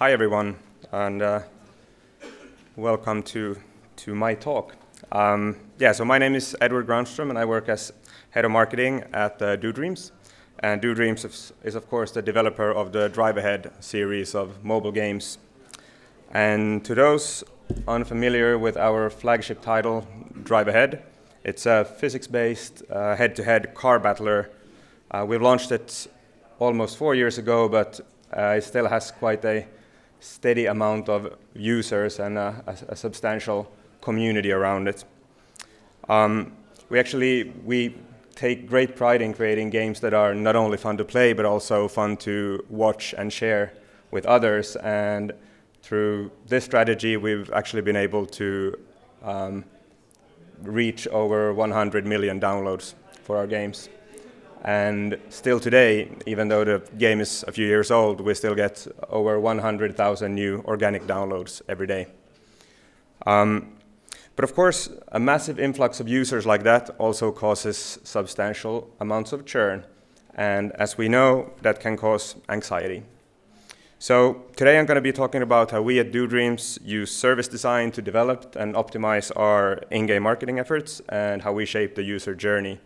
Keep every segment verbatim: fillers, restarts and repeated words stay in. Hi everyone, and uh, welcome to, to my talk. Um, yeah, so my name is Edward Groundstroem, and I work as head of marketing at uh, DoDreams. And DoDreams is, is, of course, the developer of the Drive Ahead series of mobile games. And to those unfamiliar with our flagship title, Drive Ahead, it's a physics-based uh, head-to-head car battler. Uh, we've launched it almost four years ago, but uh, it still has quite a steady amount of users and uh, a, a substantial community around it. Um, we actually we take great pride in creating games that are not only fun to play, but also fun to watch and share with others. And through this strategy, we've actually been able to um, reach over one hundred million downloads for our games. And still today, even though the game is a few years old, we still get over one hundred thousand new organic downloads every day. Um, but of course, a massive influx of users like that also causes substantial amounts of churn. And as we know, that can cause anxiety. So today I'm going to be talking about how we at DoDreams use service design to develop and optimize our in-game marketing efforts and how we shape the user journey.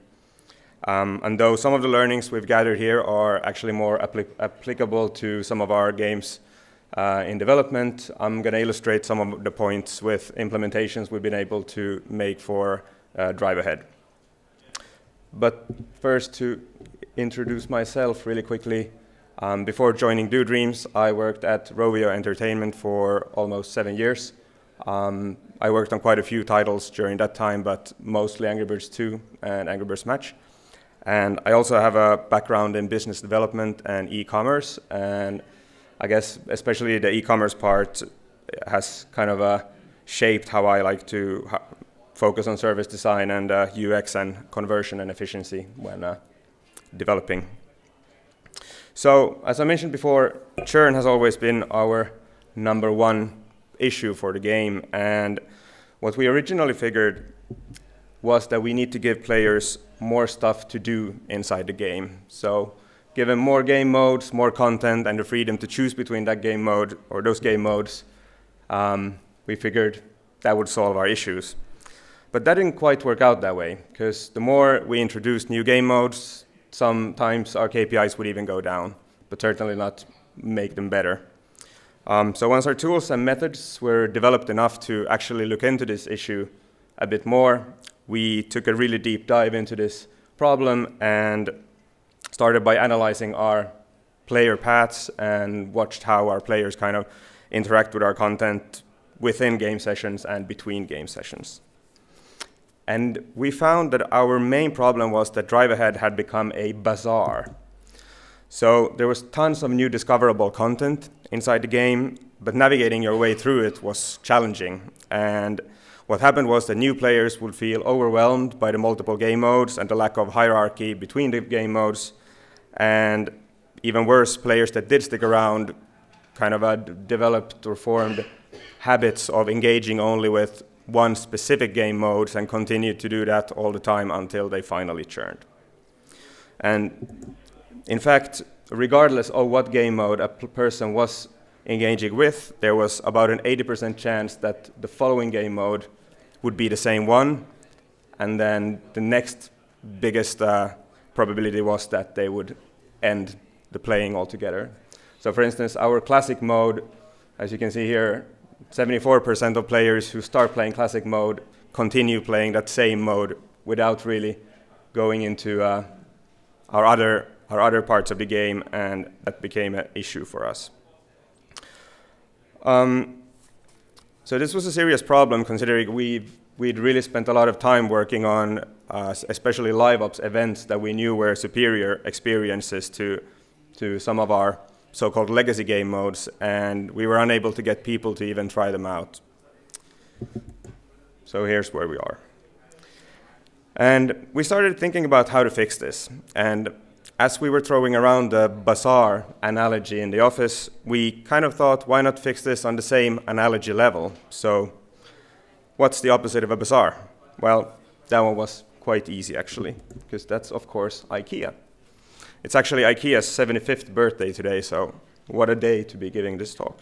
Um, and though some of the learnings we've gathered here are actually more applic applicable to some of our games uh, in development, I'm going to illustrate some of the points with implementations we've been able to make for uh, Drive Ahead. But first, to introduce myself really quickly, um, before joining DoDreams, I worked at Rovio Entertainment for almost seven years. Um, I worked on quite a few titles during that time, but mostly Angry Birds two and Angry Birds Match. And I also have a background in business development and e-commerce, and I guess especially the e-commerce part has kind of uh, shaped how I like to focus on service design and uh, U X and conversion and efficiency when uh, developing. So, as I mentioned before, churn has always been our number one issue for the game, and what we originally figured was that we need to give players more stuff to do inside the game. So give them more game modes, more content, and the freedom to choose between that game mode or those game modes, um, we figured that would solve our issues. But that didn't quite work out that way, because the more we introduced new game modes, sometimes our K P Is would even go down, but certainly not make them better. Um, so once our tools and methods were developed enough to actually look into this issue a bit more, we took a really deep dive into this problem and started by analyzing our player paths and watched how our players kind of interact with our content within game sessions and between game sessions. And we found that our main problem was that Drive Ahead had become a bazaar. So there was tons of new discoverable content inside the game, but navigating your way through it was challenging. And what happened was that new players would feel overwhelmed by the multiple game modes and the lack of hierarchy between the game modes. And even worse, players that did stick around kind of uh, developed or formed habits of engaging only with one specific game mode and continued to do that all the time until they finally churned. And in fact, regardless of what game mode a person was engaging with, there was about an eighty percent chance that the following game mode would be the same one, and then the next biggest uh, probability was that they would end the playing altogether. So for instance, our classic mode, as you can see here, seventy-four percent of players who start playing classic mode continue playing that same mode without really going into uh, our, other, our other parts of the game, and that became an issue for us. Um, so this was a serious problem, considering we've, we'd really spent a lot of time working on uh, especially live ops events that we knew were superior experiences to, to some of our so-called legacy game modes, and we were unable to get people to even try them out. So here's where we are. And we started thinking about how to fix this. And as we were throwing around the bazaar analogy in the office, we kind of thought, why not fix this on the same analogy level? So what's the opposite of a bazaar? Well, that one was quite easy, actually, because that's, of course, IKEA. It's actually IKEA's seventy-fifth birthday today, so what a day to be giving this talk.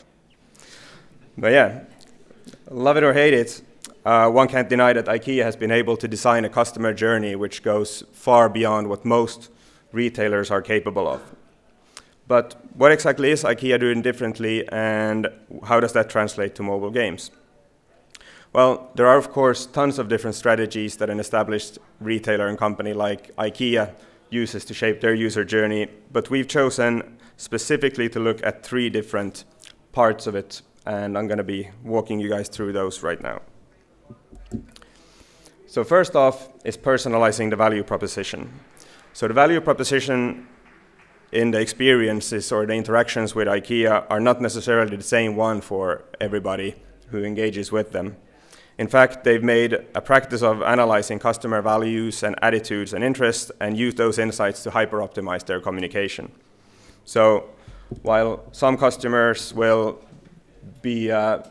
But yeah, love it or hate it, uh, one can't deny that IKEA has been able to design a customer journey which goes far beyond what most retailers are capable of. But what exactly is IKEA doing differently, and how does that translate to mobile games? Well, there are of course tons of different strategies that an established retailer and company like IKEA uses to shape their user journey, but we've chosen specifically to look at three different parts of it, and I'm going to be walking you guys through those right now. So first off is personalizing the value proposition. So the value proposition in the experiences or the interactions with IKEA are not necessarily the same one for everybody who engages with them. In fact, they've made a practice of analyzing customer values and attitudes and interests and use those insights to hyper-optimize their communication. So while some customers will be uh,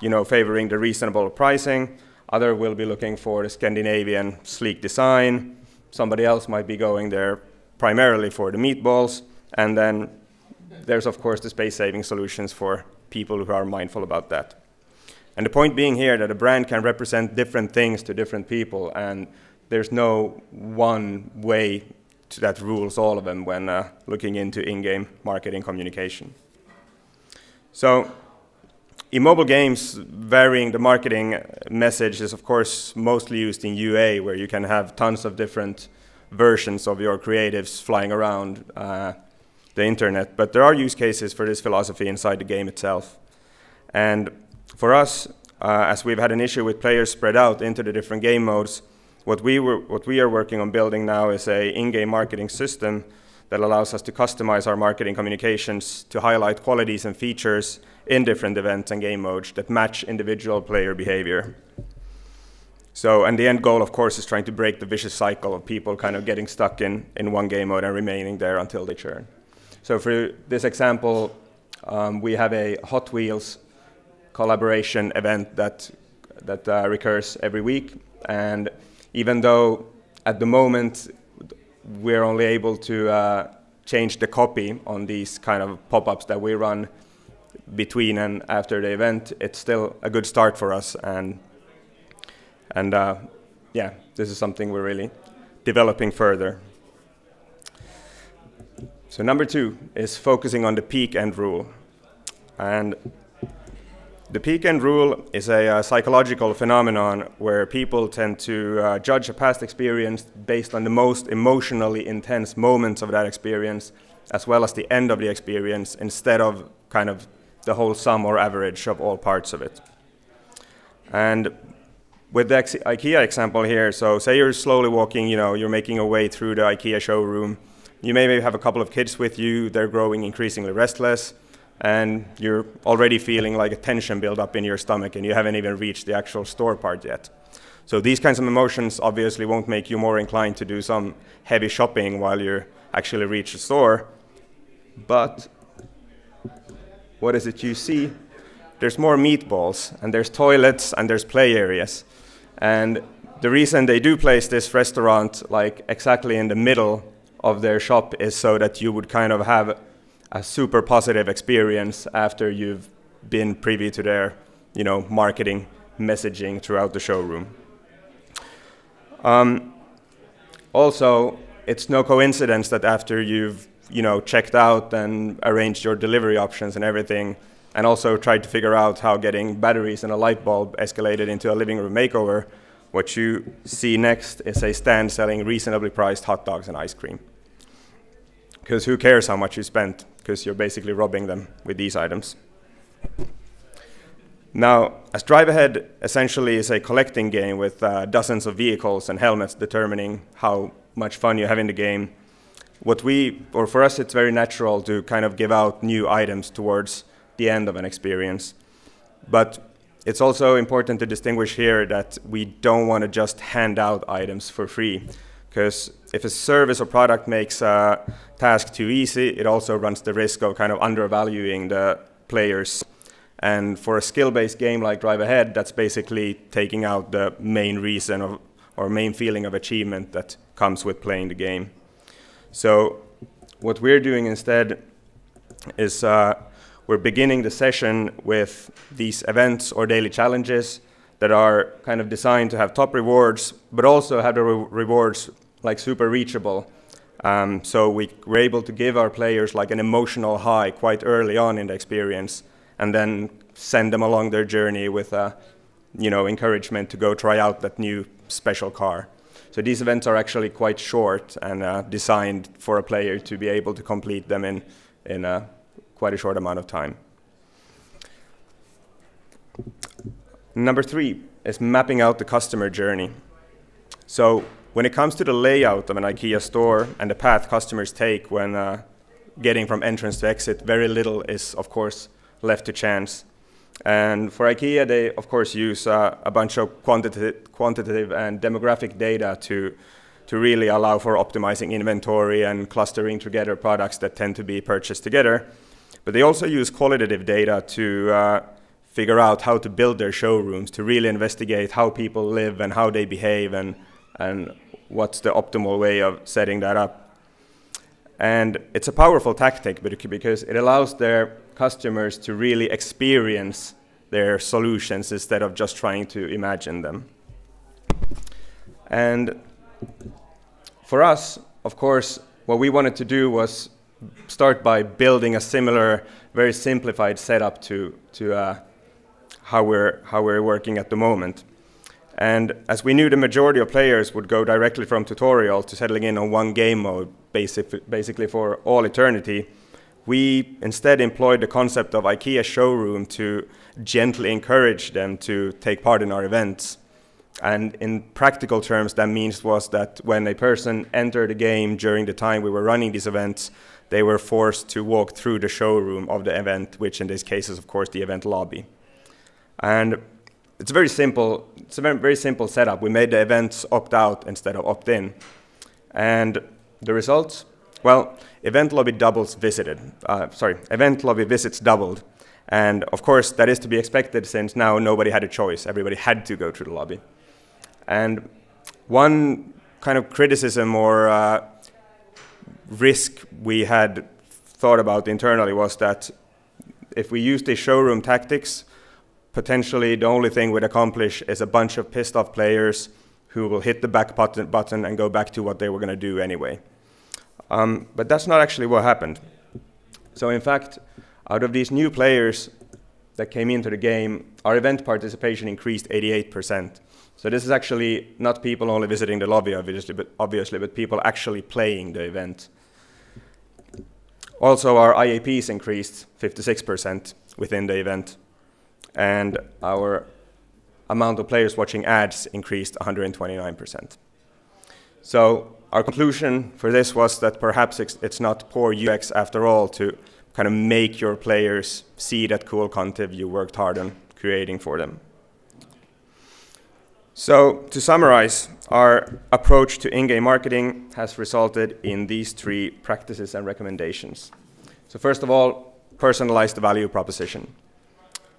you know, favoring the reasonable pricing, others will be looking for the Scandinavian sleek design, somebody else might be going there primarily for the meatballs, and then there's of course the space-saving solutions for people who are mindful about that. And the point being here that a brand can represent different things to different people, and there's no one way to that rules all of them when uh, looking into in-game marketing communication. So in mobile games, varying the marketing message is of course mostly used in U A, where you can have tons of different versions of your creatives flying around uh, the internet, but there are use cases for this philosophy inside the game itself. And for us, uh, as we've had an issue with players spread out into the different game modes, what we, were, what we are working on building now is an in-game marketing system that allows us to customize our marketing communications to highlight qualities and features in different events and game modes that match individual player behavior. So, and the end goal, of course, is trying to break the vicious cycle of people kind of getting stuck in, in one game mode and remaining there until they churn. So for this example, um, we have a Hot Wheels collaboration event that, that uh, recurs every week. And even though at the moment we're only able to uh, change the copy on these kind of pop-ups that we run between and after the event, it's still a good start for us. And, and uh, yeah, this is something we're really developing further. So number two is focusing on the peak end rule. And the peak end rule is a uh, psychological phenomenon where people tend to uh, judge a past experience based on the most emotionally intense moments of that experience, as well as the end of the experience, instead of kind of the whole sum or average of all parts of it. And with the IKEA example here, so say you're slowly walking, you know, you're making your way through the IKEA showroom. You maybe have a couple of kids with you, they're growing increasingly restless, and you're already feeling like a tension build up in your stomach, and you haven't even reached the actual store part yet. So these kinds of emotions obviously won't make you more inclined to do some heavy shopping while you actually reach the store. But what is it you see? There's more meatballs, and there's toilets, and there's play areas. And the reason they do place this restaurant like exactly in the middle of their shop is so that you would kind of have a super positive experience after you've been privy to their, you know, marketing messaging throughout the showroom. Um, also, it's no coincidence that after you've, you know, checked out and arranged your delivery options and everything, and also tried to figure out how getting batteries and a light bulb escalated into a living room makeover, what you see next is a stand selling reasonably priced hot dogs and ice cream. Because who cares how much you spent? Because you're basically robbing them with these items. Now, as Drive Ahead essentially is a collecting game with uh, dozens of vehicles and helmets determining how much fun you have in the game, what we, or for us, it's very natural to kind of give out new items towards the end of an experience. But it's also important to distinguish here that we don't want to just hand out items for free. Because if a service or product makes a task too easy, it also runs the risk of kind of undervaluing the players. And for a skill-based game like Drive Ahead, that's basically taking out the main reason of, or main feeling of achievement that comes with playing the game. So what we're doing instead is uh, we're beginning the session with these events or daily challenges that are kind of designed to have top rewards, but also have the re rewards like super reachable. Um, so we were able to give our players like an emotional high quite early on in the experience, and then send them along their journey with a, you know, encouragement to go try out that new special car. So these events are actually quite short and uh, designed for a player to be able to complete them in, in a, quite a short amount of time. Number three is mapping out the customer journey. So when it comes to the layout of an IKEA store and the path customers take when uh, getting from entrance to exit, very little is, of course, left to chance. And for IKEA, they, of course, use uh, a bunch of quantitative, quantitative and demographic data to, to really allow for optimizing inventory and clustering together products that tend to be purchased together. But they also use qualitative data to uh, figure out how to build their showrooms, to really investigate how people live and how they behave, and, and what's the optimal way of setting that up. And it's a powerful tactic because it allows their customers to really experience their solutions instead of just trying to imagine them. And for us, of course, what we wanted to do was start by building a similar, very simplified setup to, to uh, how we're, how we're working at the moment. And as we knew, the majority of players would go directly from tutorial to settling in on one game mode, basic, basically for all eternity. We instead employed the concept of IKEA Showroom to gently encourage them to take part in our events. And in practical terms, that means was that when a person entered a game during the time we were running these events, they were forced to walk through the showroom of the event, which in this case is, of course, the event lobby. And it's very simple. It's a very, very simple setup. We made the events opt-out instead of opt-in. And the results? Well, event lobby doubles visited. Uh, sorry, event lobby visits doubled. And of course, that is to be expected since now nobody had a choice. Everybody had to go through the lobby. And one kind of criticism or uh, risk we had thought about internally was that if we used the showroom tactics, potentially the only thing we'd accomplish is a bunch of pissed off players who will hit the back button, button and go back to what they were going to do anyway. Um, but that's not actually what happened. So in fact, out of these new players that came into the game, our event participation increased eighty-eight percent. So this is actually not people only visiting the lobby, obviously, but, obviously, but people actually playing the event. Also, our I A Ps increased fifty-six percent within the event. And our amount of players watching ads increased one hundred twenty-nine percent. So our conclusion for this was that perhaps it's, it's not poor U X after all to kind of make your players see that cool content you worked hard on creating for them. So to summarize, our approach to in-game marketing has resulted in these three practices and recommendations. So first of all, personalize the value proposition.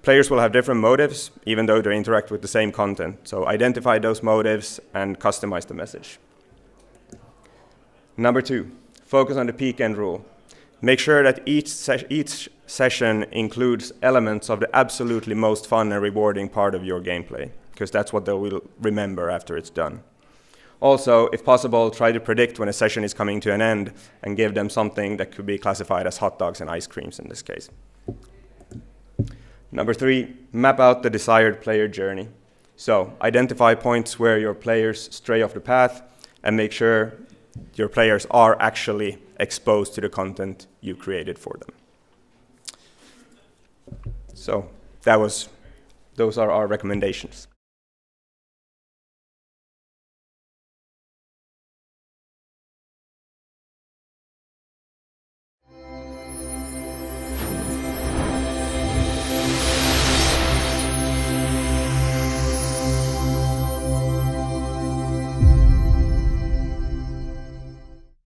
Players will have different motives, even though they interact with the same content. So identify those motives and customize the message. Number two, focus on the peak end rule. Make sure that each, se each session includes elements of the absolutely most fun and rewarding part of your gameplay, because that's what they will remember after it's done. Also, if possible, try to predict when a session is coming to an end and give them something that could be classified as hot dogs and ice creams in this case. Number three, map out the desired player journey. So identify points where your players stray off the path and make sure your players are actually exposed to the content you created for them. So that was, those are our recommendations.